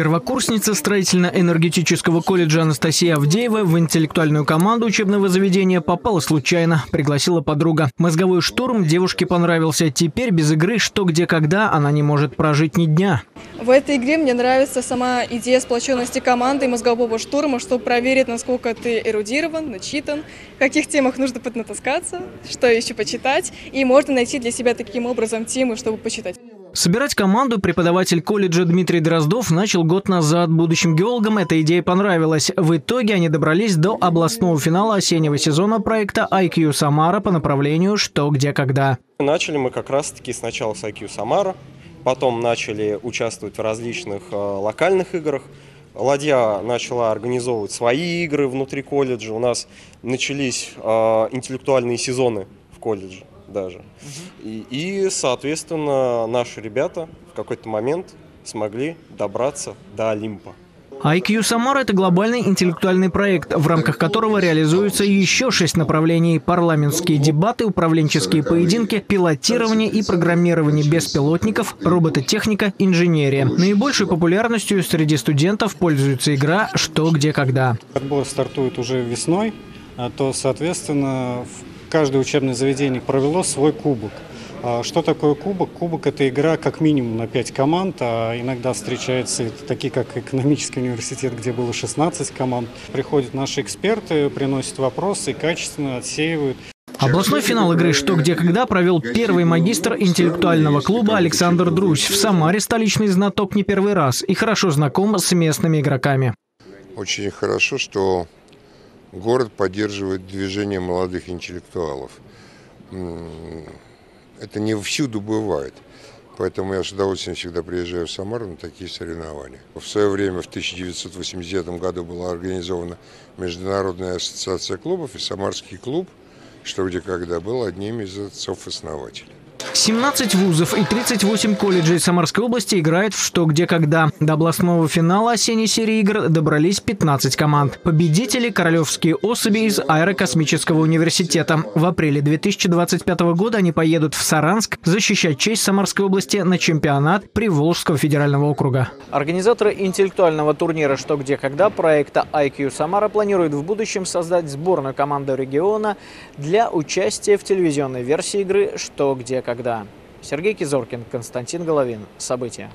Первокурсница строительно-энергетического колледжа Анастасия Авдеева в интеллектуальную команду учебного заведения попала случайно, пригласила подруга. Мозговой штурм девушке понравился. Теперь без игры «Что? Где? Когда?» она не может прожить ни дня. В этой игре мне нравится сама идея сплоченности команды и мозгового штурма, чтобы проверить, насколько ты эрудирован, начитан, в каких темах нужно поднатаскаться, что еще почитать. И можно найти для себя таким образом темы, чтобы почитать. Собирать команду преподаватель колледжа Дмитрий Дроздов начал год назад. Будущим геологам эта идея понравилась. В итоге они добрались до областного финала осеннего сезона проекта IQ Самара по направлению «Что? Где? Когда?». Начали мы как раз-таки сначала с IQ Самара, потом начали участвовать в различных локальных играх. Ладья начала организовывать свои игры внутри колледжа. У нас начались интеллектуальные сезоны в колледже даже. И, соответственно, наши ребята в какой-то момент смогли добраться до Олимпа. IQ Самара – это глобальный интеллектуальный проект, в рамках которого реализуются еще 6 направлений: парламентские дебаты, управленческие поединки, пилотирование и программирование беспилотников, робототехника, инженерия. Наибольшей популярностью среди студентов пользуется игра «Что? Где? Когда?». Отбор стартует уже весной, то, соответственно, каждое учебное заведение провело свой кубок. Что такое кубок? Кубок – это игра как минимум на 5 команд, а иногда встречаются такие, как экономический университет, где было 16 команд. Приходят наши эксперты, приносят вопросы, качественно отсеивают. Областной финал игры «Что? Где? Когда?» провел первый магистр интеллектуального клуба Александр Друзь. В Самаре столичный знаток не первый раз и хорошо знаком с местными игроками. Очень хорошо, что город поддерживает движение молодых интеллектуалов. Это не всюду бывает, поэтому я с удовольствием всегда приезжаю в Самару на такие соревнования. В свое время, в 1980 году, была организована Международная ассоциация клубов, и Самарский клуб «Что? Где? Когда?» был одним из отцов-основателей. 17 вузов и 38 колледжей Самарской области играют в «Что? Где? Когда?». До областного финала осенней серии игр добрались 15 команд. Победители – королевские особи из Аэрокосмического университета. В апреле 2025 года они поедут в Саранск защищать честь Самарской области на чемпионат Приволжского федерального округа. Организаторы интеллектуального турнира «Что? Где? Когда?» проекта IQ Самара планируют в будущем создать сборную команду региона для участия в телевизионной версии игры «Что? Где? Когда?». Сергей Кизоркин, Константин Головин. События.